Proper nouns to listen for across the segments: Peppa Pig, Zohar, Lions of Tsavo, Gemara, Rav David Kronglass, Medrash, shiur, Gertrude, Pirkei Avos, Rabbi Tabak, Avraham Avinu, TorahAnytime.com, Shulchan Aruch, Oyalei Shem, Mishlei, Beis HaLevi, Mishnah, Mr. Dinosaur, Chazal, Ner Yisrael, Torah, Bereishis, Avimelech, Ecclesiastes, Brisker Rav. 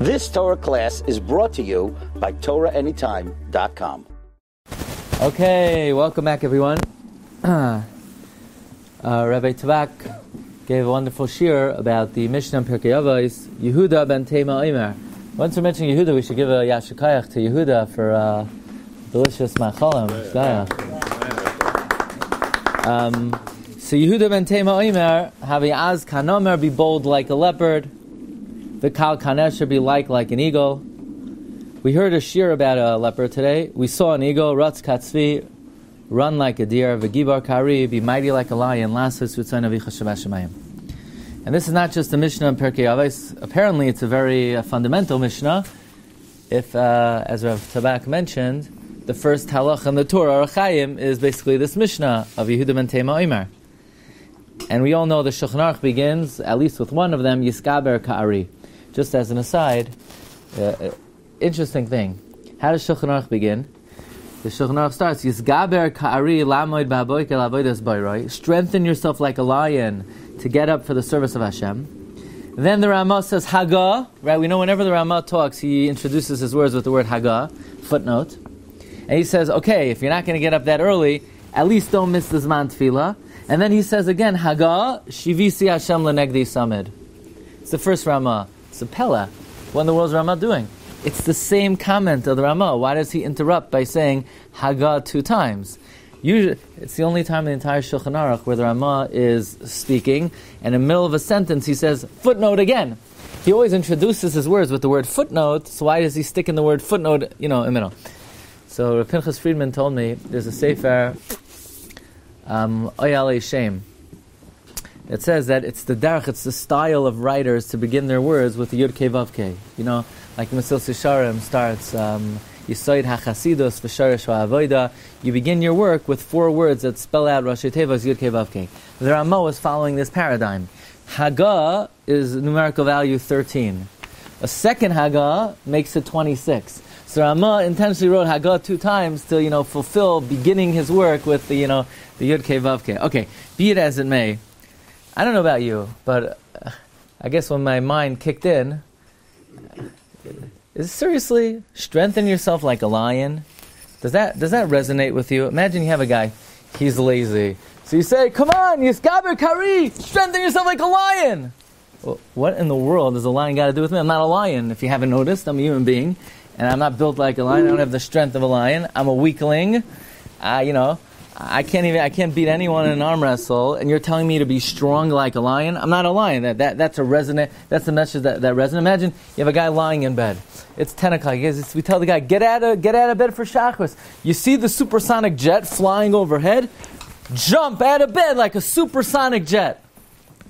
This Torah class is brought to you by TorahAnytime.com. Okay, welcome back, everyone. Rabbi Tabak gave a wonderful shiur about the Mishnah in Pirkei Avos, Yehuda ben Teima Omer. Once we mention Yehuda, we should give a yashikayach to Yehuda for delicious machalim. So Yehuda ben Teima Omer, havi az kanomer, be bold like a leopard. The kal kanesher, be like an eagle. We heard a shiur about a leopard today. We saw an eagle, ratz katzvi, run like a deer, v'gibar kari, be mighty like a lion, lasus v'tzayin avicha shabbat shemayim. And this is not just the Mishnah in Pirkei Avos. Apparently, it's a very fundamental Mishnah. If, as Rav Tabak mentioned, the first halach in the Torah, Chayim, is basically this Mishnah of Yehuda ben Teima Omer. And we all know the Shulchan Aruch begins, at least with one of them, Yiskaber Ka'ari. Just as an aside, interesting thing. How does Shulchan Aruch begin? The Shulchan Aruch starts, Yiskaber Ka'ari lamoid ba'boike la'avoides boiroi. Strengthen yourself like a lion to get up for the service of Hashem. Then the Ramah says Haggah, right? We know whenever the Ramah talks, he introduces his words with the word Haggah, footnote. And he says, okay, if you're not going to get up that early, at least don't miss the Zman Tefillah. And then he says again, Haggah, Shivisi Hashem Lenegdi Samid. It's the first Ramah. It's a Pella. What in the world's Ramah doing? It's the same comment of the Ramah. Why does he interrupt by saying Haggah two times? Usually, it's the only time in the entire Shulchan Aruch where the Ramah is speaking, and in the middle of a sentence he says, footnote again. He always introduces his words with the word footnote, so why does he stick in the word footnote, in the middle? So Rav Pinchas Friedman told me, there's a sefer, Oyalei Shem, that says that it's the darach, it's the style of writers to begin their words with the Yud Kei Vav Kei. Like Mesil Sisharim starts... Yisoid hachasidus v'sharish v'avoida. You begin your work with four words that spell out Rosh Tevos Yud Kei Vav Kei. The Ramah is following this paradigm. Haggah is numerical value 13. A second Haggah makes it 26. So Ramah intentionally wrote Haggah two times to fulfill beginning his work with the the Yud Kei Vav Kei. Okay, be it as it may. I don't know about you, but I guess when my mind kicked in. Is seriously strengthen yourself like a lion? Does that resonate with you? Imagine you have a guy, he's lazy. So you say, "Come on, Yiskaber Kari, strengthen yourself like a lion." Well, what in the world does a lion got to do with me? I'm not a lion. If you haven't noticed, I'm a human being, and I'm not built like a lion. I don't have the strength of a lion. I'm a weakling. I can't beat anyone in an arm wrestle. And you're telling me to be strong like a lion? I'm not a lion. That's a message that resonates. Imagine you have a guy lying in bed. It's 10 o'clock. We tell the guy get out of bed for Shacharis. You see the supersonic jet flying overhead? Jump out of bed like a supersonic jet.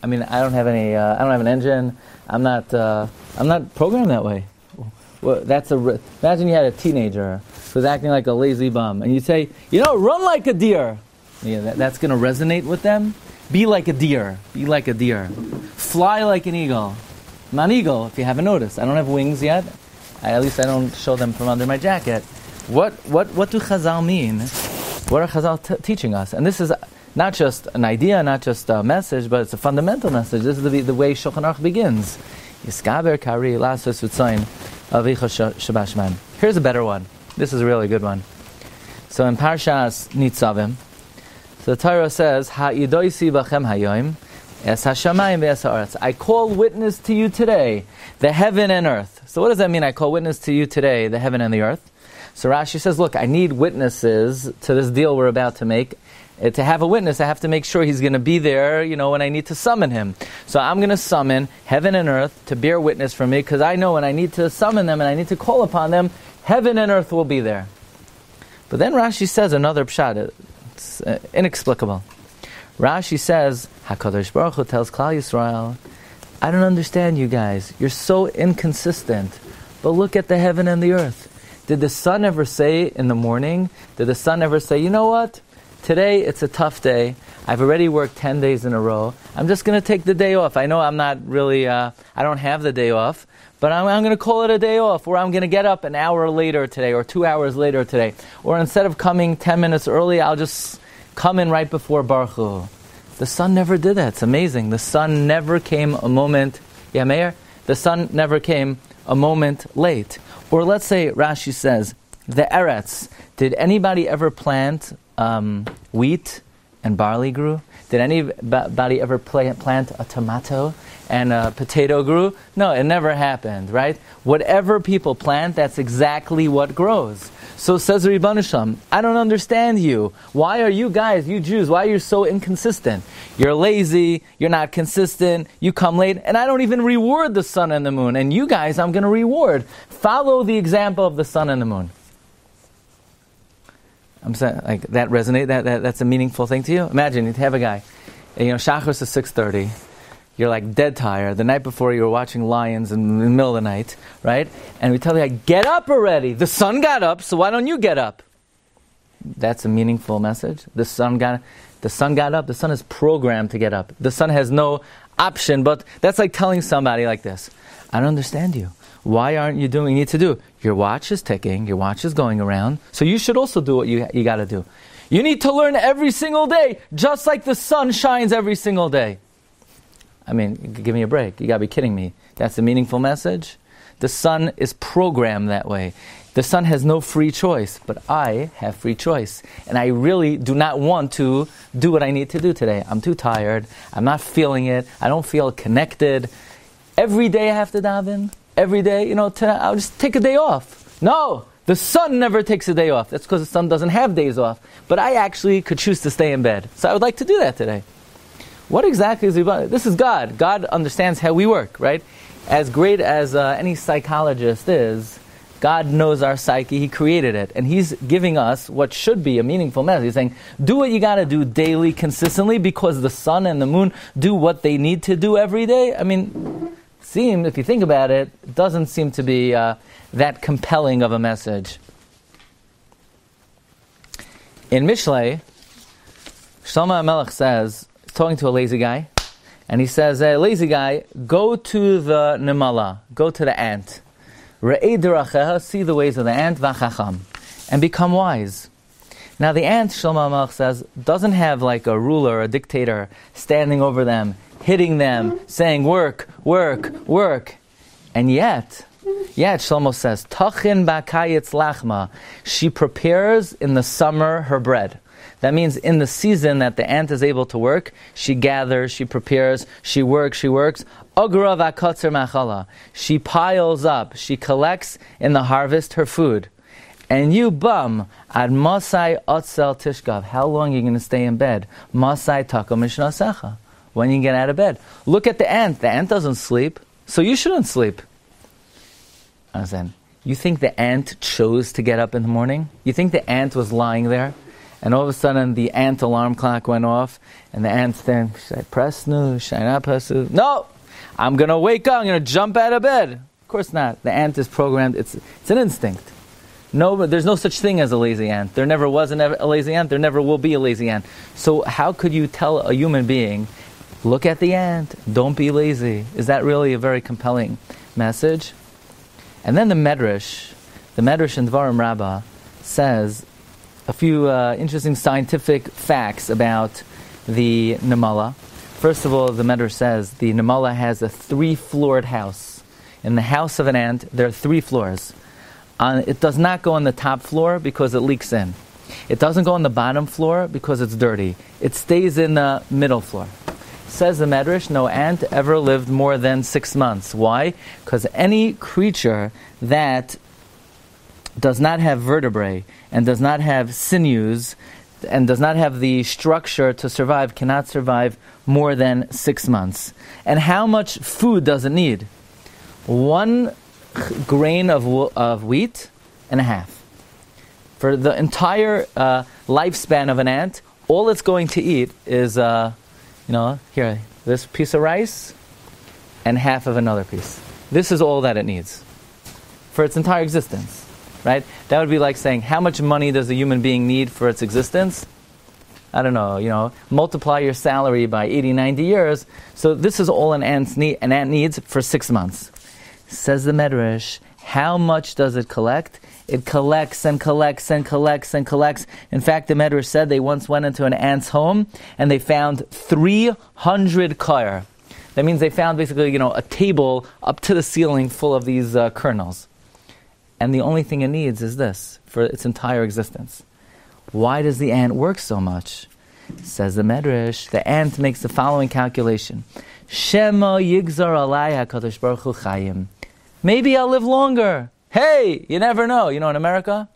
I mean, I don't have any. I don't have an engine. I'm not programmed that way. Well, imagine you had a teenager who's acting like a lazy bum, and you say, run like a deer. Yeah, that's going to resonate with them. Be like a deer. Be like a deer. Fly like an eagle. I'm an eagle, if you haven't noticed. I don't have wings yet. At least I don't show them from under my jacket. What do Chazal mean? What are Chazal teaching us? And this is not just an idea, not just a message, but it's a fundamental message. This is the way Shulchan Aruch begins. Yiskaber kari lasos v'tzayin. Here's a better one. This is a really good one. So in Parshas Nitzavim, so the Torah says, "Ha'idoisi b'chem hayoim, es hashamayim ve'es ha'aretz." I call witness to you today, the heaven and earth. So what does that mean? I call witness to you today, the heaven and the earth. So Rashi says, look, I need witnesses to this deal we're about to make. To have a witness, I have to make sure he's going to be there, when I need to summon him. So I'm going to summon heaven and earth to bear witness for me, because I know when I need to summon them and I need to call upon them, heaven and earth will be there. But then Rashi says another pshat. It's inexplicable. Rashi says, HaKadosh Baruch Hu tells Klal Yisrael, I don't understand you guys. You're so inconsistent. But look at the heaven and the earth. Did the sun ever say in the morning? Did the sun ever say, you know what? Today, it's a tough day. I've already worked 10 days in a row. I'm just going to take the day off. I know I'm not really, I don't have the day off, but I'm going to call it a day off, or I'm going to get up an hour later today or 2 hours later today. Or instead of coming 10 minutes early, I'll just come in right before Baruch Hu. The sun never did that. It's amazing. The sun never came a moment. Yeah, Mayor? The sun never came a moment late. Or let's say Rashi says, the Eretz, did anybody ever plant wheat and barley grew? Did anybody ever plant a tomato and a potato grew? No, it never happened, right? Whatever people plant, that's exactly what grows. So says Ribbono Shel Olam, I don't understand you. Why are you guys, you Jews, why are you so inconsistent? You're lazy, you're not consistent, you come late, and I don't even reward the sun and the moon. And you guys, I'm going to reward. Follow the example of the sun and the moon. I'm saying, like, that resonate, that's a meaningful thing to you? Imagine, you'd have a guy, you know, Shachris is 6:30, you're like dead tired, the night before you were watching Lions in the middle of the night, right? And we tell the guy, get up already! The sun got up, so why don't you get up? That's a meaningful message. The sun got up, the sun is programmed to get up. The sun has no option, but that's like telling somebody like this, I don't understand you. Why aren't you doing what you need to do? Your watch is ticking, your watch is going around, so you should also do what you got to do. You need to learn every single day, just like the sun shines every single day. I mean, give me a break. You got to be kidding me. That's a meaningful message. The sun is programmed that way. The sun has no free choice, but I have free choice. And I really do not want to do what I need to do today. I'm too tired. I'm not feeling it. I don't feel connected. Every day I have to daven. Every day, you know, I'll just take a day off. No, the sun never takes a day off. That's because the sun doesn't have days off. But I actually could choose to stay in bed. So I would like to do that today. What exactly is Ribbono? This is God. God understands how we work, right? As great as any psychologist is, God knows our psyche. He created it. And He's giving us what should be a meaningful message. He's saying, do what you got to do daily, consistently, because the sun and the moon do what they need to do every day. I mean, if you think about it, it doesn't seem to be that compelling of a message. In Mishlei, Shlomo HaMelech says, talking to a lazy guy, and he says, hey, lazy guy, go to the Nimala, go to the ant. Re'ei deracheha, see the ways of the ant, v'chacham, and become wise. Now the ant, Shlomo HaMelech says, doesn't have like a ruler, a dictator, standing over them, hitting them, saying, work, work, work. And yet, Shlomo says, Tachin bakayitz lachma. She prepares in the summer her bread. That means in the season that the ant is able to work, she gathers, she prepares, she works. Agra vakotzer machala. She piles up, she collects in the harvest her food. And you bum, ad masai otzel tishkav. How long are you going to stay in bed? Masai taka mishnasecha. When you get out of bed. Look at the ant. The ant doesn't sleep, so you shouldn't sleep. Understand? You think the ant chose to get up in the morning? You think the ant was lying there? And all of a sudden the ant alarm clock went off, and the ant's then, should I press snooze? Should I not press snooze? No! I'm going to wake up. I'm going to jump out of bed. Of course not. The ant is programmed. It's an instinct. No, there's no such thing as a lazy ant. There never was a lazy ant. There never will be a lazy ant. So how could you tell a human being, look at the ant, don't be lazy? Is that really a very compelling message? And then the Medrash in Dvarim Rabbah says a few interesting scientific facts about the Nimala. First of all, the Medrash says the Nimala has a 3-floored house. In the house of an ant, there are 3 floors. It does not go on the top floor because it leaks in. It doesn't go on the bottom floor because it's dirty. It stays in the middle floor. Says the Medrash, no ant ever lived more than 6 months. Why? Because any creature that does not have vertebrae and does not have sinews and does not have the structure to survive cannot survive more than 6 months. And how much food does it need? 1 grain of wheat and a half. For the entire lifespan of an ant, all it's going to eat is here, this piece of rice and half of another piece. This is all that it needs for its entire existence, right? That would be like saying, how much money does a human being need for its existence? I don't know, multiply your salary by 80, 90 years. So this is all an ant needs for 6 months. Says the Medrash, how much does it collect? It collects and collects and collects and collects. In fact, the Medrash said they once went into an ant's home and they found 300 kar. That means they found basically, a table up to the ceiling full of these kernels. And the only thing it needs is this for its entire existence. Why does the ant work so much? Says the Medrash, the ant makes the following calculation. Shema yigzar alai HaKadosh Baruch Hu chayim. Maybe I'll live longer. Hey, you never know. In America,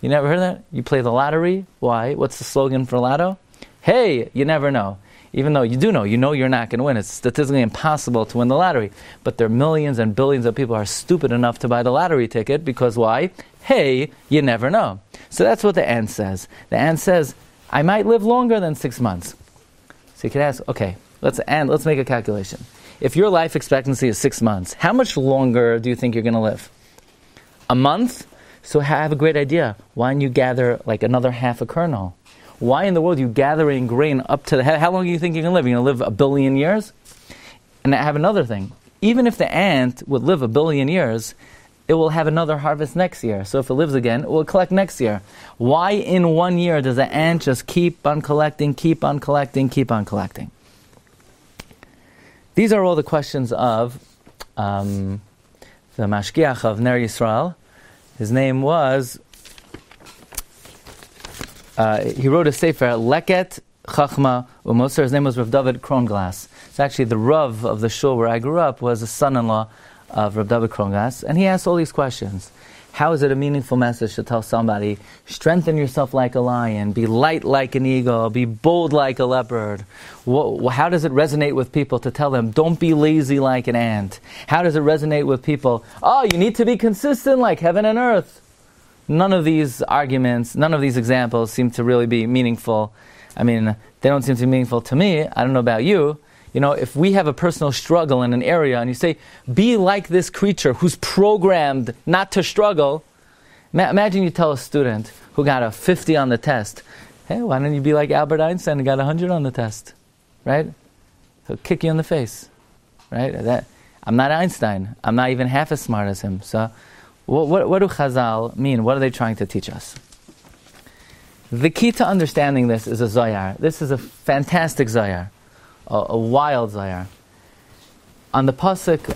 you never heard that? You play the lottery. Why? What's the slogan for lotto? Hey, you never know. Even though you do know, you're not going to win. It's statistically impossible to win the lottery. But there are millions and billions of people who are stupid enough to buy the lottery ticket because why? Hey, you never know. So that's what the ant says. The ant says, I might live longer than 6 months. So you could ask, okay, let's make a calculation. If your life expectancy is 6 months, how much longer do you think you're going to live? A month? So I have a great idea. Why don't you gather like another half a kernel? Why in the world are you gathering grain up to the head? How long do you think you're going to live? You're going to live 1 billion years? And I have another thing. Even if the ant would live 1 billion years, it will have another harvest next year. So if it lives again, it will collect next year. Why in 1 year does the ant just keep on collecting, keep on collecting, keep on collecting? These are all the questions of the mashgiach of Ner Yisrael. His name was... he wrote a sefer, Leket Chachma Umoser. His name was Rav David Kronglass. It's actually the Rav of the shul where I grew up was a son-in-law of Rav David Kronglass. And he asked all these questions. How is it a meaningful message to tell somebody, strengthen yourself like a lion, be light like an eagle, be bold like a leopard? How does it resonate with people to tell them, don't be lazy like an ant? How does it resonate with people, oh, you need to be consistent like heaven and earth? None of these arguments, none of these examples seem to really be meaningful. I mean, they don't seem to be meaningful to me. I don't know about you. If we have a personal struggle in an area and you say, be like this creature who's programmed not to struggle. Imagine you tell a student who got a 50 on the test, hey, why don't you be like Albert Einstein and got 100 on the test, right? He'll kick you in the face, right? I'm not Einstein. I'm not even half as smart as him, so... What do Chazal mean? What are they trying to teach us? The key to understanding this is a Zoyar. This is a fantastic Zoyar, a wild Zoyar. On the Pasuk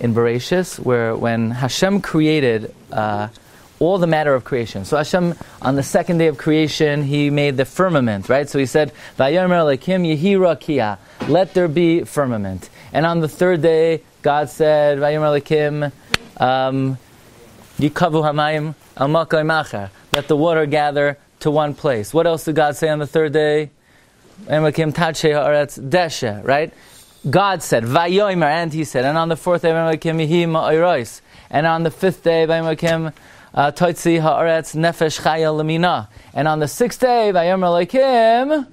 in Bereishis, when Hashem created all the matter of creation. So Hashem, on the second day of creation, He made the firmament, right? So He said, Vayomer lekim yehi rakia, let there be firmament. And on the third day, God said, Vayomer lekim Yikavu hamayim al makom acher. Let the water gather to one place. What else did God say on the third day? Right? God said, Vayomer, and He said, and on the fourth day, and on the fifth day, Toitzi haaretz nefesh chaya lemina, and on the sixth day, Vayomer lekim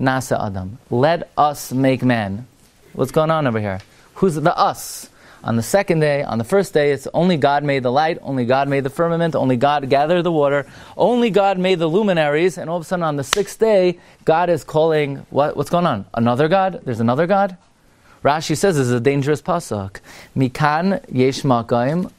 Nasa Adam. Let us make man. What's going on over here? Who's the us? On the second day, on the first day, it's only God made the light, only God made the firmament, only God gathered the water, only God made the luminaries, and all of a sudden on the sixth day, God is calling, what's going on? Another God? There's another God? Rashi says this is a dangerous pasuk. Mikan yesh makom.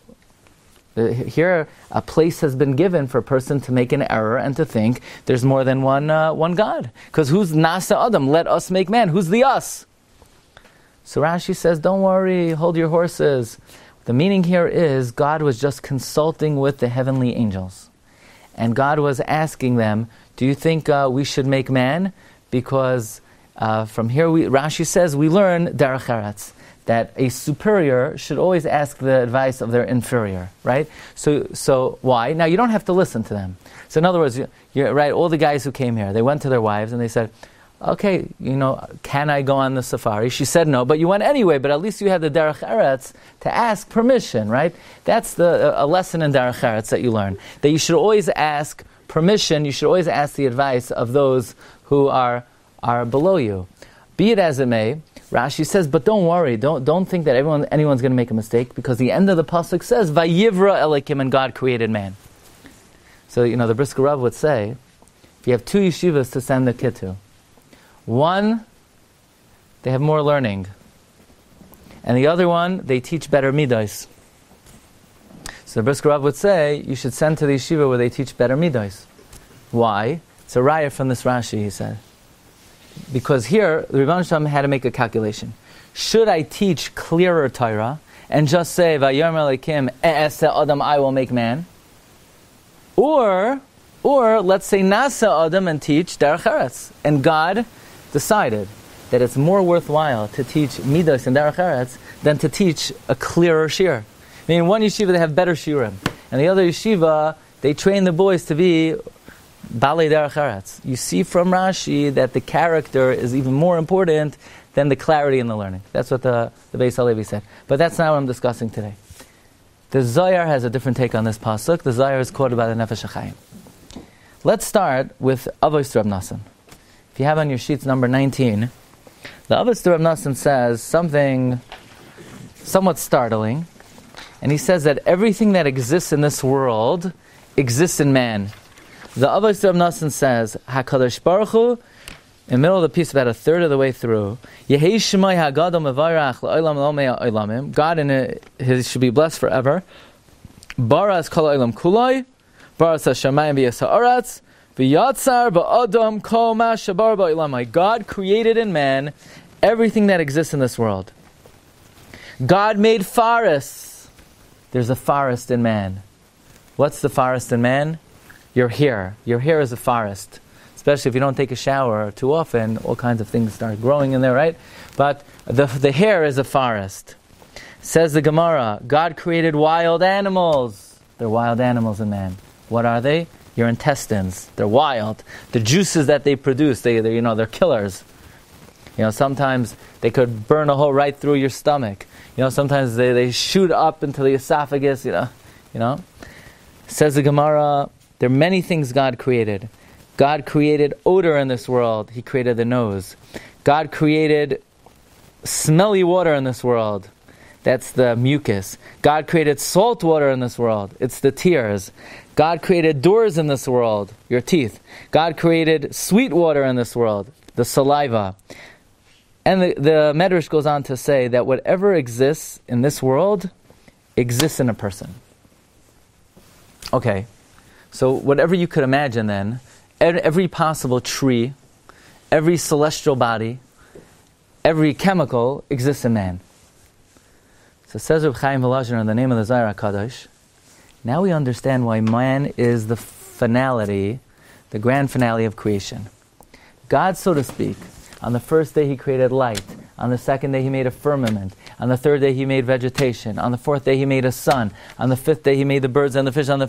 Here, a place has been given for a person to make an error and to think there's more than one God. Because who's Nasa Adam? Let us make man. Who's the us? So Rashi says, don't worry, hold your horses. The meaning here is God was just consulting with the heavenly angels. And God was asking them, do you think we should make man? Because from here, Rashi says, we learn derech eretz, that a superior should always ask the advice of their inferior, right? So why? Now, you don't have to listen to them. So in other words, you're right, all the guys who came here, they went to their wives and they said, okay, can I go on the safari? She said no, but you went anyway, but at least you had the derech eretz to ask permission, right? That's a lesson in derech eretz that you learn, that you should always ask permission, you should always ask the advice of those who are below you. Be it as it may, Rashi says, but don't worry, don't think that anyone's going to make a mistake, because the end of the pasuk says, Vayivra Elikim, and God created man. So, the Brisker Rav would say, if you have two yeshivas to send the kid to, one, they have more learning. And the other one, they teach better midos. So the Brisker Rav would say, you should send to the yeshiva where they teach better midos. Why? It's a raya from this Rashi, he said. Because here, the Rebbeinu Shem had to make a calculation. Should I teach clearer Torah and just say, Vayomer Elikim, E'eseh Adam, I will make man? Or let's say Nasa Adam and teach Derech Eretz. And God decided that it's more worthwhile to teach Midas and Derech Eretz than to teach a clearer shir. I mean, one yeshiva, they have better shirim. And the other yeshiva, they train the boys to be Balei Derech Eretz. You see from Rashi that the character is even more important than the clarity and the learning. That's what the Beis HaLevi said. But that's not what I'm discussing today. The Zohar has a different take on this pasuk. The Zohar is quoted by the Nefesh HaChayim. Let's start with Avos d'Rabbi Nosson. If you have on your sheets number 19, the Avos d'Rabbi Nosson says something somewhat startling. And he says that everything that exists in this world exists in man. The Avos d'Rabbi Nosson says, HaKadosh Baruch Hu, in the middle of the piece, about a third of the way through, Yehei Shemai HaGadol Mevarach L'Olam L'Omei Ha'Olamim, God in it should be blessed forever. Baras Kol Ha'Olam Kuloi, Baras HaShamayim V'Yes Ha'Aretz, V'Yatzar Ba'Adam Kol Ma Shebar Ba'Olam. God created in man everything that exists in this world. God made forests. There's a forest in man. What's the forest in man? Your hair. Your hair is a forest. Especially if you don't take a shower too often, all kinds of things start growing in there, right? But the hair is a forest. Says the Gemara, God created wild animals. They're wild animals in man. What are they? Your intestines. They're wild. The juices that they produce, they're killers. You know, sometimes they could burn a hole right through your stomach. You know, sometimes they shoot up into the esophagus, you know. Says the Gemara, there are many things God created. God created odor in this world. He created the nose. God created smelly water in this world. That's the mucus. God created salt water in this world. It's the tears. God created doors in this world, your teeth. God created sweet water in this world, the saliva. And the Medrash goes on to say that whatever exists in this world exists in a person. Okay. So whatever you could imagine then, every possible tree, every celestial body, every chemical exists in man. So says Reb Chaim Volozhin in the name of the Zohar HaKadosh, now we understand why man is the finality, the grand finale of creation. God, so to speak, on the first day He created light. On the second day He made a firmament. On the third day He made vegetation. On the fourth day He made a sun. On the fifth day He made the birds and the fish. On the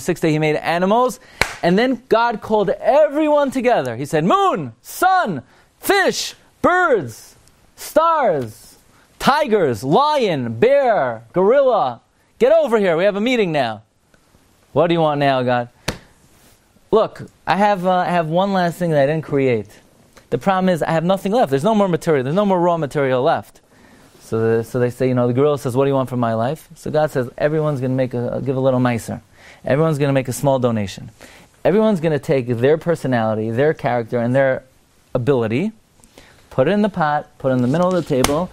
sixth day He made animals. And then God called everyone together. He said, moon, sun, fish, birds, stars, tigers, lion, bear, gorilla. Get over here. We have a meeting now. What do you want now, God? Look, I have one last thing that I didn't create. The problem is, I have nothing left. There's no more material. There's no more raw material left. So they say, the gorilla says, what do you want from my life? So God says, everyone's going to give a little meiser. Everyone's going to make a small donation. Everyone's going to take their personality, their character, and their ability, put it in the pot, put it in the middle of the table.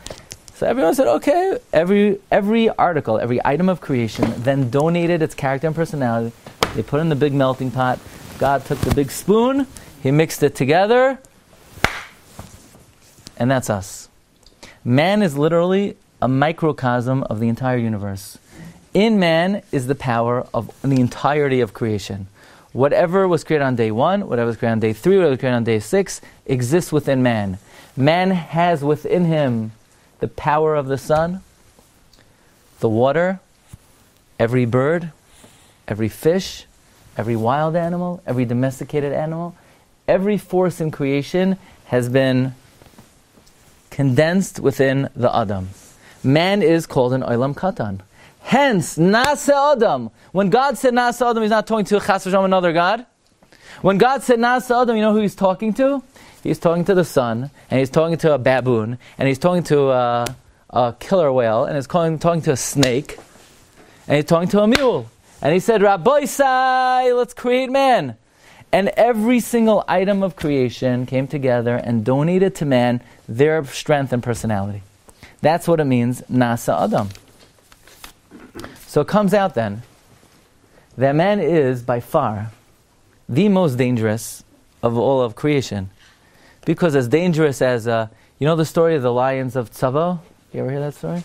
So everyone said, okay, every article, every item of creation, then donated its character and personality. They put it in the big melting pot. God took the big spoon. He mixed it together. And that's us. Man is literally a microcosm of the entire universe. In man is the power of the entirety of creation. Whatever was created on day 1, whatever was created on day 3, whatever was created on day 6, exists within man. Man has within him the power of the sun, the water, every bird, every fish, every wild animal, every domesticated animal. Every force in creation has been condensed within the Adam. Man is called an Olam Katan. Hence, Nasa Adam. When God said Nasa Adam, He's not talking to Chas v'Shalom, another God. When God said Nasa Adam, you know who He's talking to? He's talking to the sun, and He's talking to a baboon, and He's talking to a killer whale, and He's talking to a snake, and He's talking to a mule. And He said, Rabboisai, let's create man. And every single item of creation came together and donated to man their strength and personality. That's what it means, Nasa Adam. So it comes out then that man is by far the most dangerous of all of creation. because as dangerous as, you know the story of the Lions of Tsavo? You ever hear that story?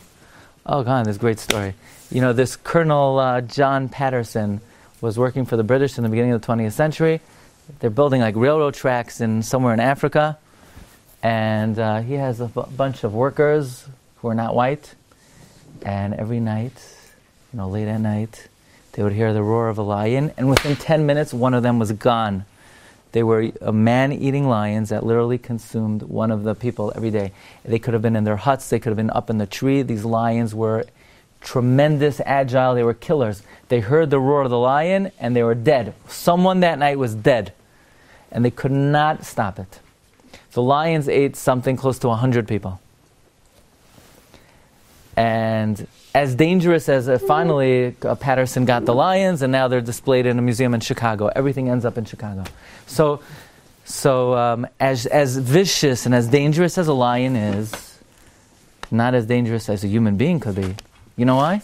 Oh God, this great story. You know, this Colonel John Patterson was working for the British in the beginning of the 20th century. They're building like railroad tracks in somewhere in Africa, and he has a bunch of workers who are not white, and every night, you know, late at night, they would hear the roar of a lion, and within 10 minutes, one of them was gone. They were man-eating lions that literally consumed one of the people every day. They could have been in their huts, they could have been up in the tree. These lions were tremendous, agile, they were killers. They heard the roar of the lion, and they were dead. Someone that night was dead, and they could not stop it. The lions ate something close to 100 people. And as dangerous as finally Patterson got the lions, and now they're displayed in a museum in Chicago. Everything ends up in Chicago. So as vicious and as dangerous as a lion is, not as dangerous as a human being could be. You know why?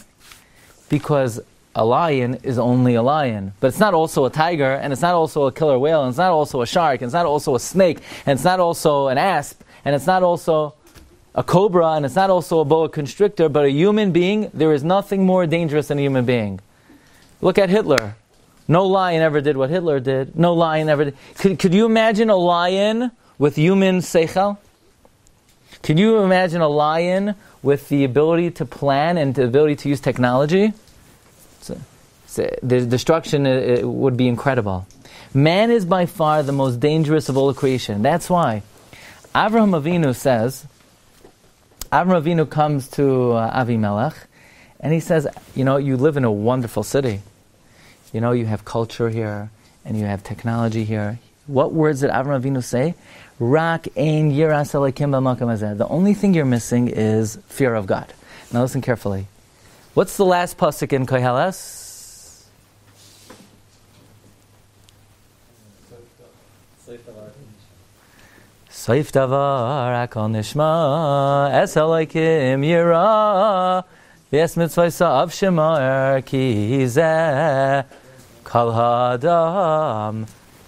Because a lion is only a lion. But it's not also a tiger, and it's not also a killer whale, and it's not also a shark, and it's not also a snake, and it's not also an asp, and it's not also a cobra, and it's not also a boa constrictor, but a human being. There is nothing more dangerous than a human being. Look at Hitler. No lion ever did what Hitler did. No lion ever did. Could you imagine a lion with human seichel? Could you imagine a lion with the ability to plan and the ability to use technology? The destruction it would be incredible. Man is by far the most dangerous of all creation. That's why Avraham Avinu says, Avraham Avinu comes to Avimelech, and he says, you know, you live in a wonderful city. You know, you have culture here, and you have technology here. What words did Avraham Avinu say? Rak ein yiras Elokim b'makom hazeh. The only thing you're missing is fear of God. Now listen carefully. What's the last pasuk in Koheles? Saif davar akol nishma es Elokim yirah v'es mitzvah av shema erki zeh kol ha'adam.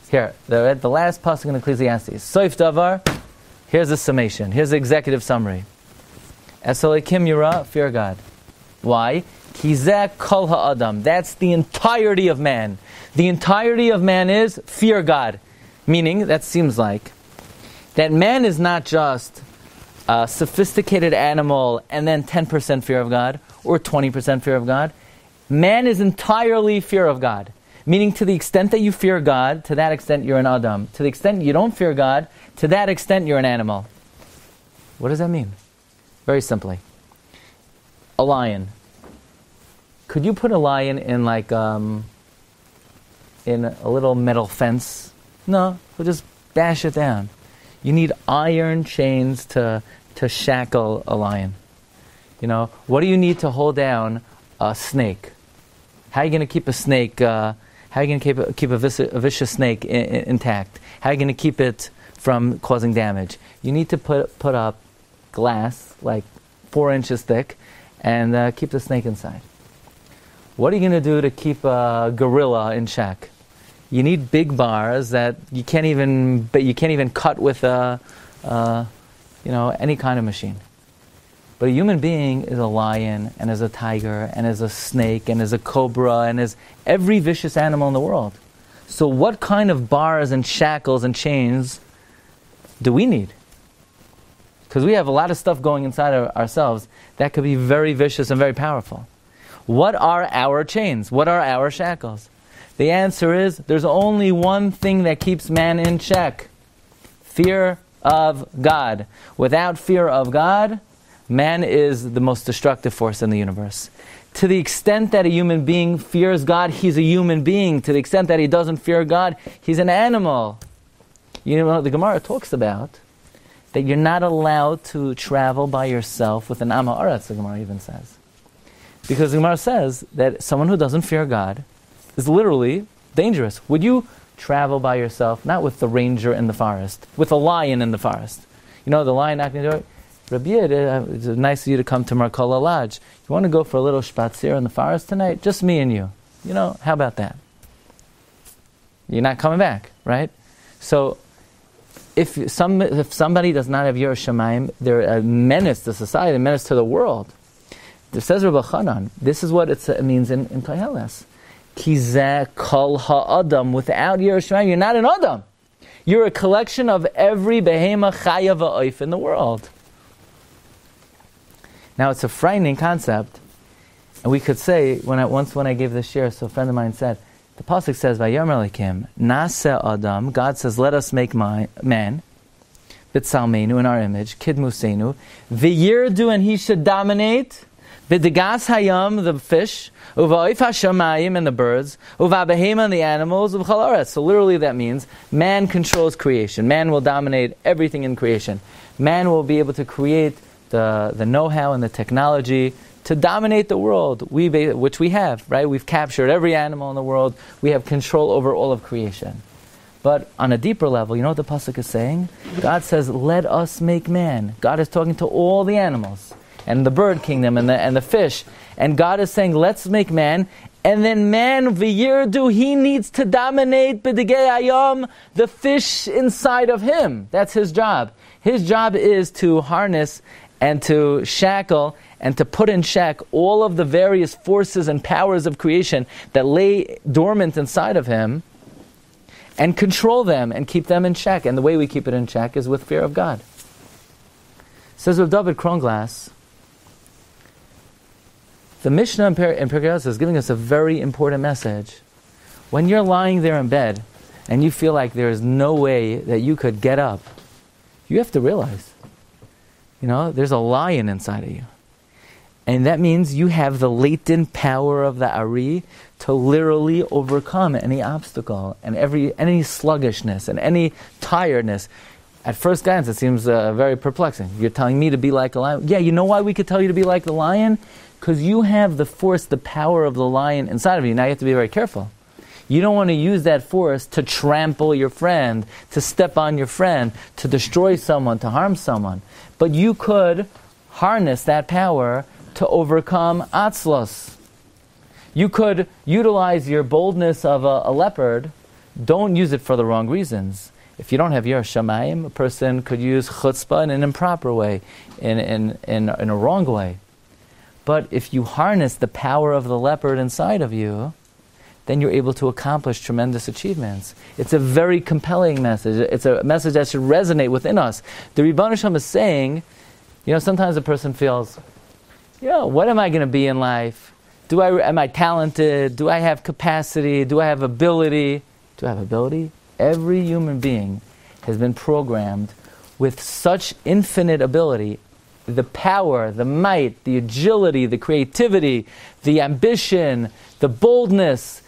Here, the last pasuk in Ecclesiastes. Soif davar. Here's the summation. Here's the executive summary. Es Elokim yirah, fear God. Why? Ki zeh kol ha'adam. That's the entirety of man. The entirety of man is fear God. Meaning, that seems like, that man is not just a sophisticated animal and then 10% fear of God or 20% fear of God. Man is entirely fear of God. Meaning, to the extent that you fear God, to that extent you're an Adam. To the extent you don't fear God, to that extent you're an animal. What does that mean? Very simply. A lion. Could you put a lion in in a little metal fence? No, we'll just bash it down. You need iron chains to shackle a lion. You know, what do you need to hold down a snake? How are you going to keep a snake? How are you going to keep a vicious snake intact? How are you going to keep it from causing damage? You need to put up glass, like 4 inches thick, and keep the snake inside. What are you going to do to keep a gorilla in check? You need big bars that you can't even cut with any kind of machine. But a human being is a lion, and is a tiger, and is a snake, and is a cobra, and is every vicious animal in the world. So what kind of bars and shackles and chains do we need? Because we have a lot of stuff going inside of ourselves that could be very vicious and very powerful. What are our chains? What are our shackles? The answer is, there's only one thing that keeps man in check. Fear of God. Without fear of God, man is the most destructive force in the universe. To the extent that a human being fears God, he's a human being. To the extent that he doesn't fear God, he's an animal. You know, the Gemara talks about that you're not allowed to travel by yourself with an Am Haaretz, the Gemara even says. Because the Gemara says that someone who doesn't fear God is literally dangerous. Would you travel by yourself, not with the ranger in the forest, with a lion in the forest? You know, the lion not going to do it. Rabbi, it's nice of you to come to Marcola Lodge. You want to go for a little spatzir in the forest tonight? Just me and you. You know, how about that? You're not coming back, right? So, if somebody does not have Yiras Shamayim, they're a menace to society, a menace to the world. It says Rabbi Chanan, this is what it means in Koheles. Kizeh kol ha'adam. Without Yiras Shamayim, you're not an Adam. You're a collection of every behema chaya va'oif in the world. Now it's a frightening concept. And we could say, when I gave this shiur, so a friend of mine said, the pasuk says, "Vayomer lekim naseh adam." God says, "Let us make man, b'tsalmeinu, in our image, kidmuseinu, v'yirdu, and he should dominate, v'degas hayam, the fish, uva'if hashamayim, and the birds, uva'behema, and the animals, uv'chal haaretz." So literally, that means man controls creation. Man will dominate everything in creation. Man will be able to create the know-how and the technology to dominate the world, which we have, right? We've captured every animal in the world. We have control over all of creation. But on a deeper level, you know what the pasuk is saying? God says, "Let us make man." God is talking to all the animals and the bird kingdom and the fish. And God is saying, "Let's make man." And then man, v'yirdu, he needs to dominate b'degei hayam, the fish inside of him. That's his job. His job is to harness and to shackle and to put in check all of the various forces and powers of creation that lay dormant inside of him, and control them and keep them in check. And the way we keep it in check is with fear of God. It says Rav David Kronglass, the Mishnah in Pirkei Avos is giving us a very important message. When you're lying there in bed and you feel like there is no way that you could get up, you have to realize, you know, there's a lion inside of you. And that means you have the latent power of the Ari to literally overcome any obstacle and any sluggishness and any tiredness. At first glance, it seems very perplexing. You're telling me to be like a lion? Yeah, you know why we could tell you to be like the lion? Because you have the force, the power of the lion inside of you. Now you have to be very careful. You don't want to use that force to trample your friend, to step on your friend, to destroy someone, to harm someone. But you could harness that power to overcome atzlos. You could utilize your boldness of a leopard. Don't use it for the wrong reasons. If you don't have Yiras Shamayim, a person could use chutzpah in an improper way, in a wrong way. But if you harness the power of the leopard inside of you, then you're able to accomplish tremendous achievements. It's a very compelling message. It's a message that should resonate within us. The Rebbeinu Shalom is saying, you know, sometimes a person feels, yeah, what am I going to be in life? Am I talented? Do I have capacity? Do I have ability? Do I have ability? Every human being has been programmed with such infinite ability, the power, the might, the agility, the creativity, the ambition, the boldness.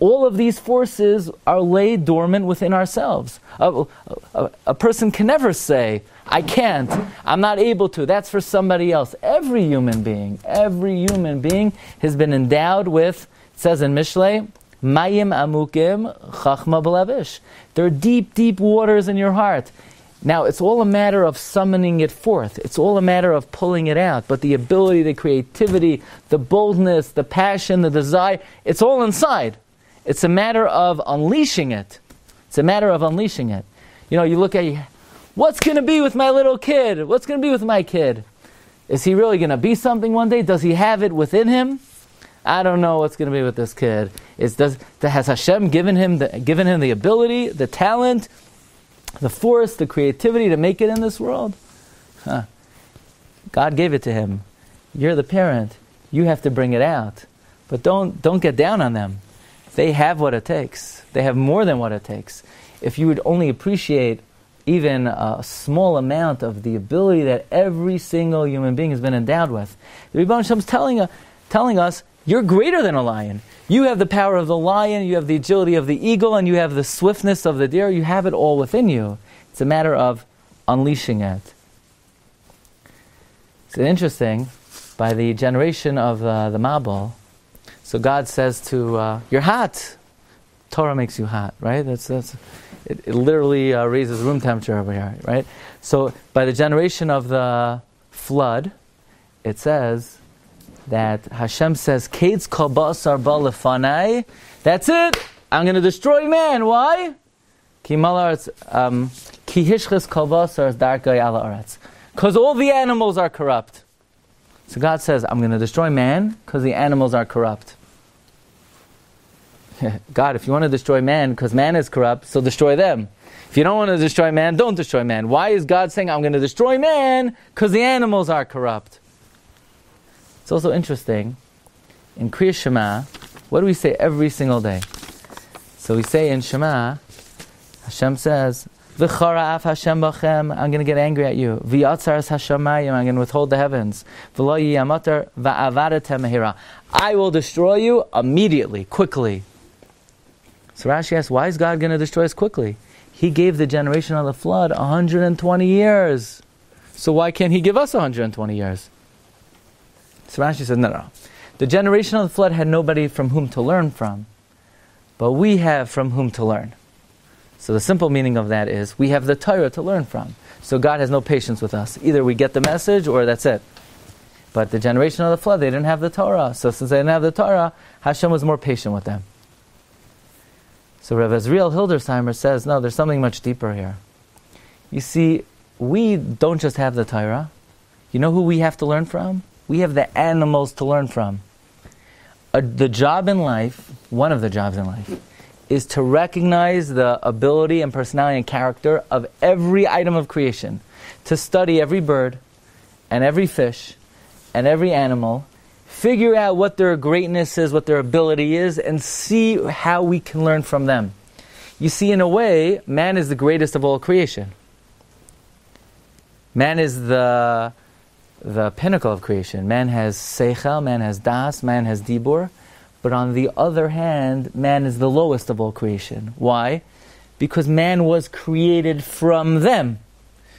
All of these forces are laid dormant within ourselves. A person can never say, "I can't, I'm not able to, that's for somebody else." Every human being has been endowed with, it says in Mishlei, Mayim amukim chachma b'levish. There are deep, deep waters in your heart. Now, it's all a matter of summoning it forth. It's all a matter of pulling it out. But the ability, the creativity, the boldness, the passion, the desire, it's all inside. It's a matter of unleashing it. It's a matter of unleashing it. You know, you look at, what's going to be with my little kid? What's going to be with my kid? Is he really going to be something one day? Does he have it within him? I don't know what's going to be with this kid. Has Hashem given him the ability, the talent, the force, the creativity to make it in this world? Huh. God gave it to him. You're the parent. You have to bring it out. But don't get down on them. They have what it takes. They have more than what it takes. If you would only appreciate even a small amount of the ability that every single human being has been endowed with. The Rebbeinu Shalom is telling us, you're greater than a lion. You have the power of the lion, you have the agility of the eagle, and you have the swiftness of the deer. You have it all within you. It's a matter of unleashing it. It's interesting, by the generation of the Mabul, so God says to, you're hot. Torah makes you hot, right? It literally raises room temperature over here, right? So by the generation of the flood, it says that Hashem says, "Kates kol basar ba lefanai." That's it. I'm going to destroy man. Why? Ki Because all the animals are corrupt. So God says, I'm going to destroy man because the animals are corrupt. God, if you want to destroy man because man is corrupt, so destroy them. If you don't want to destroy man, don't destroy man. Why is God saying, I'm going to destroy man because the animals are corrupt? It's also interesting. In Kriyas Shema, what do we say every single day? So we say in Shema, Hashem says, V'chara af Hashem b'chem, I'm going to get angry at you. V'yatzaras hashamayim, I'm going to withhold the heavens. V'lo yiyamater va'avaretem mehira, I will destroy you immediately, quickly. So Rashi asks, why is God going to destroy us quickly? He gave the generation of the flood 120 years. So why can't He give us 120 years? So Rashi says, no. The generation of the flood had nobody from whom to learn from, but we have from whom to learn. So the simple meaning of that is, we have the Torah to learn from. So God has no patience with us. Either we get the message, or that's it. But the generation of the flood, they didn't have the Torah. So since they didn't have the Torah, Hashem was more patient with them. So Reb Ezriel Hildesheimer says, no, there's something much deeper here. You see, we don't just have the Torah. You know who we have to learn from? We have the animals to learn from. The job in life, one of the jobs in life, is to recognize the ability and personality and character of every item of creation. To study every bird, and every fish, and every animal, figure out what their greatness is, what their ability is, and see how we can learn from them. You see, in a way, man is the greatest of all creation. Man is the pinnacle of creation. Man has seichel, man has das, man has dibur. But on the other hand, man is the lowest of all creation. Why? Because man was created from them.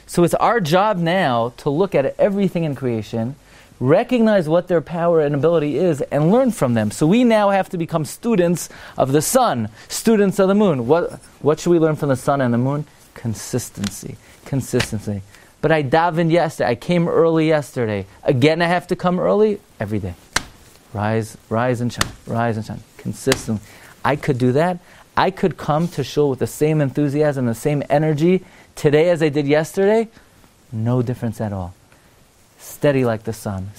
So it's our job now to look at everything in creation, recognize what their power and ability is, and learn from them. So we now have to become students of the sun, students of the moon. What should we learn from the sun and the moon? Consistency. But I davened yesterday. I came early yesterday. Again, I have to come early every day. Rise and shine. Consistently. I could do that. I could come to shul with the same enthusiasm, the same energy today as I did yesterday. No difference at all. Steady like the sun.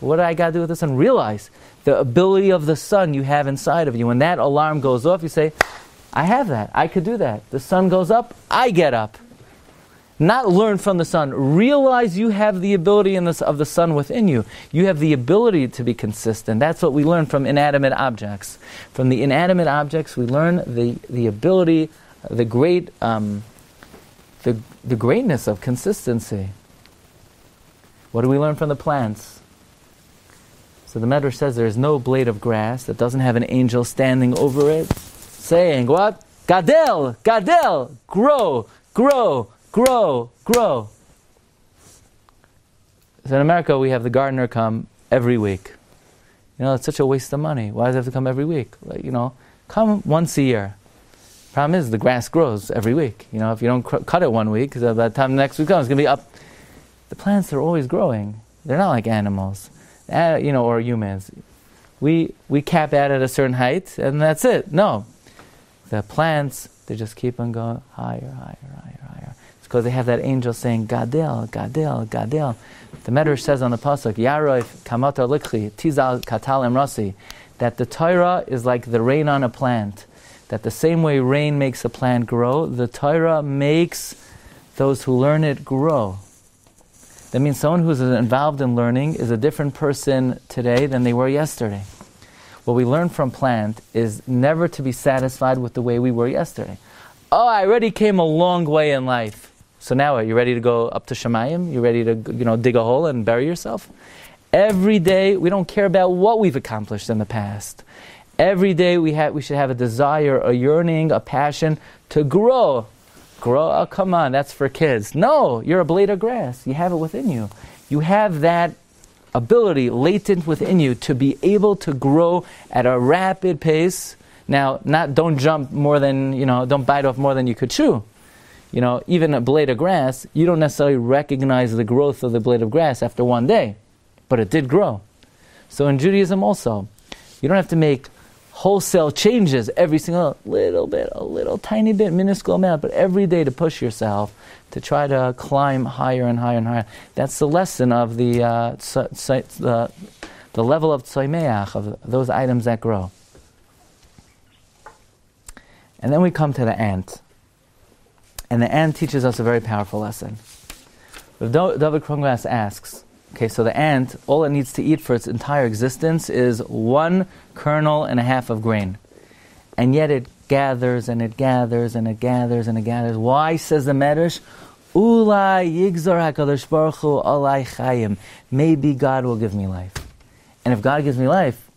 What do I got to do with the sun? Realize the ability of the sun you have inside of you. When that alarm goes off, you say, I have that. I could do that. The sun goes up. I get up. Not learn from the sun. Realize you have the ability of the sun within you. You have the ability to be consistent. That's what we learn from inanimate objects. From the inanimate objects, we learn the ability, the greatness of consistency. What do we learn from the plants? So the Medrash says there is no blade of grass that doesn't have an angel standing over it, saying, what? Gadel, grow. So in America, we have the gardener come every week. You know, it's such a waste of money. Why does it have to come every week? Like, you know, come once a year. Problem is, the grass grows every week. You know, if you don't cut it one week, by the time the next week comes, it's going to be up. The plants are always growing. They're not like animals, you know, or humans. We cap out at a certain height, and that's it. No. The plants, they just keep on going higher. Because they have that angel saying, Gadel. The Medrash says on the Pasuk, Yaroif Kamata Likhi, Tizal Katal Emrasi, that the Torah is like the rain on a plant. That the same way rain makes a plant grow, the Torah makes those who learn it grow. That means someone who's involved in learning is a different person today than they were yesterday. What we learn from plant is never to be satisfied with the way we were yesterday. Oh, I already came a long way in life. So now, are you ready to go up to Shemayim? You ready to, dig a hole and bury yourself? Every day, we don't care about what we've accomplished in the past. Every day, we should have a desire, a yearning, a passion to grow. Oh, come on, that's for kids. No, you're a blade of grass. You have it within you. You have that ability latent within you to be able to grow at a rapid pace. Now, don't jump more than, don't bite off more than you could chew. You know, even a blade of grass, you don't necessarily recognize the growth of the blade of grass after one day. But it did grow. So in Judaism also, you don't have to make wholesale changes every single little bit, a little tiny bit, minuscule amount, but every day to push yourself to try to climb higher and higher and higher. That's the lesson of the level of tzoymeach, of those items that grow. And then we come to the ant. And the ant teaches us a very powerful lesson. Rav David Kronglass asks, okay, so the ant, all it needs to eat for its entire existence is 1.5 kernels of grain. And yet it gathers and it gathers and it gathers and it gathers. Why, says the Medrash? Ulai yigzar HaKadosh Baruch Hu alai chayim. Maybe God will give me life. And if God gives me life,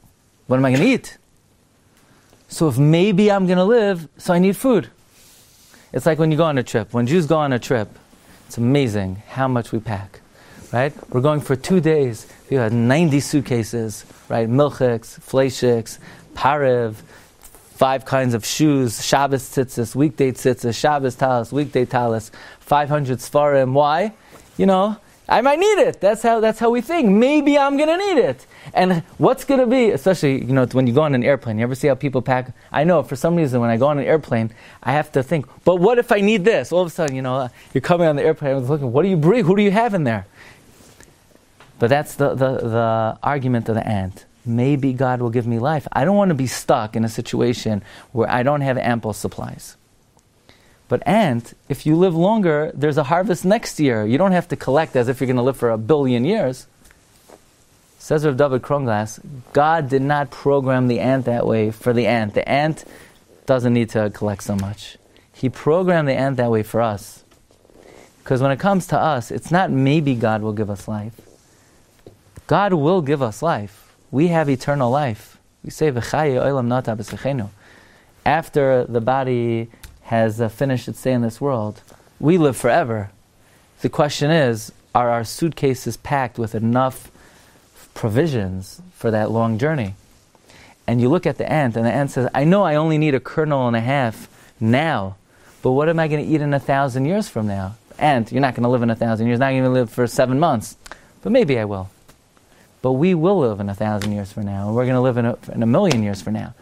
what am I going to eat? So if maybe I'm going to live, so I need food. It's like when you go on a trip. When Jews go on a trip, it's amazing how much we pack, right? We're going for 2 days. We had 90 suitcases, right? Milchiks, fleishiks, parev, 5 kinds of shoes, Shabbos tzitzis, weekday tzitzis, Shabbos talis, weekday talis, 500 sfarim. Why? You know, I might need it. That's how we think. Maybe I'm going to need it. And what's going to be, especially, you know, when you go on an airplane, you ever see how people pack? I know, for some reason, when I go on an airplane, I have to think, but what if I need this? All of a sudden, you know, you're coming on the airplane, I was looking, what do you bring? Who do you have in there? But that's the argument of the ant. Maybe God will give me life. I don't want to be stuck in a situation where I don't have ample supplies. But ant, if you live longer, there's a harvest next year. You don't have to collect as if you're going to live for 1 billion years. Says Rav David Kronglass, God did not program the ant that way for the ant. The ant doesn't need to collect so much. He programmed the ant that way for us. Because when it comes to us, it's not maybe God will give us life. God will give us life. We have eternal life. We say, V'chaye olam nata b'sechenu. After the body has finished its day in this world, we live forever. The question is, are our suitcases packed with enough provisions for that long journey? And you look at the ant, and the ant says, I know I only need 1.5 kernels now, but what am I going to eat in 1,000 years from now? Ant, you're not going to live in 1,000 years, not going to live for 7 months, but maybe I will. But we will live in 1,000 years from now, and we're going to live in a million years from now.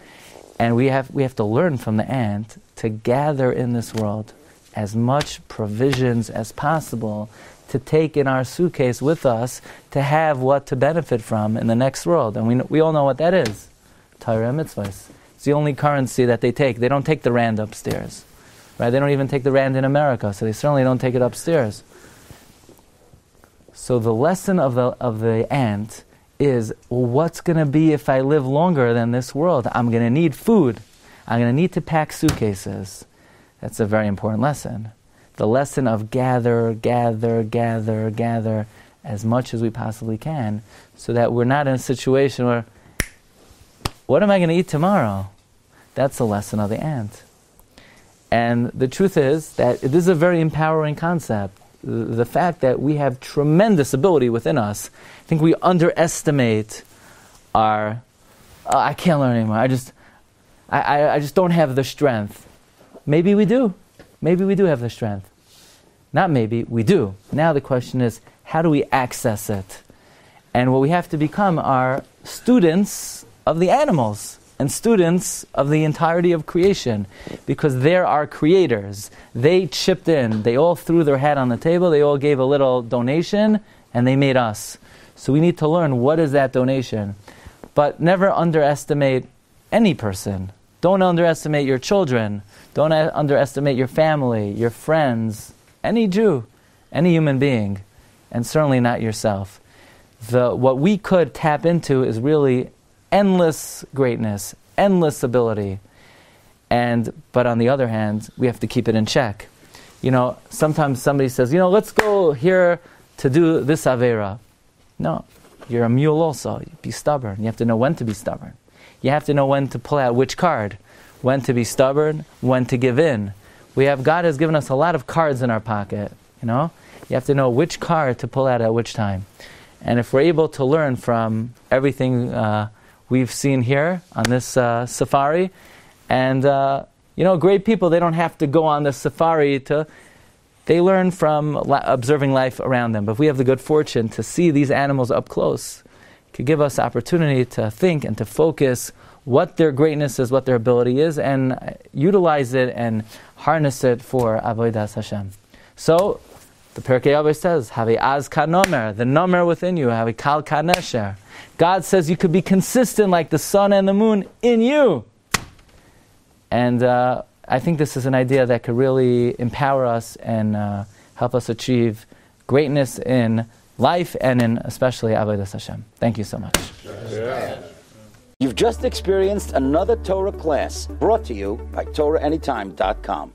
And we have to learn from the ant to gather in this world as much provisions as possible to take in our suitcase with us, to have what to benefit from in the next world. And we all know what that is. Torah and mitzvahs. It's the only currency that they take. They don't take the rand upstairs. Right? They don't even take the rand in America, so they certainly don't take it upstairs. So the lesson of the ant is, well, what's going to be if I live longer than this world? I'm going to need food. I'm going to need to pack suitcases. That's a very important lesson. The lesson of gather, gather, gather, gather as much as we possibly can so that we're not in a situation where, what am I going to eat tomorrow? That's the lesson of the ant. And the truth is that this is a very empowering concept. The fact that we have tremendous ability within us. I think we underestimate our, I can't learn anymore. I just don't have the strength. Maybe we do. Maybe we do have the strength. Not maybe, we do. Now the question is, how do we access it? And what we have to become are students of the animals and students of the entirety of creation, because they're our creators. They chipped in. They all threw their hat on the table. They all gave a little donation, and they made us. So we need to learn, what is that donation? But never underestimate any person. Don't underestimate your children. Don't underestimate your family, your friends, any Jew, any human being, and certainly not yourself. What we could tap into is really endless greatness, endless ability. But on the other hand, we have to keep it in check. You know, sometimes somebody says, you know, let's go here to do this Avera. No, you're a mule also. Be stubborn. You have to know when to be stubborn. You have to know when to pull out which card, when to be stubborn, when to give in. God has given us a lot of cards in our pocket, you know? You have to know which card to pull out at which time. And if we're able to learn from everything we've seen here on this safari, and, you know, great people, they don't have to go on the safari they learn from observing life around them. But if we have the good fortune to see these animals up close, it could give us opportunity to think and to focus what their greatness is, what their ability is, and utilize it and harness it for Avodas Hashem. So, the Pirkei Avos says, have a az kanomer, the number within you, have a kal kanesher. God says you could be consistent like the sun and the moon in you. And I think this is an idea that could really empower us and help us achieve greatness in life and in especially Avodas Hashem. Thank you so much. Yeah. You've just experienced another Torah class brought to you by TorahAnytime.com.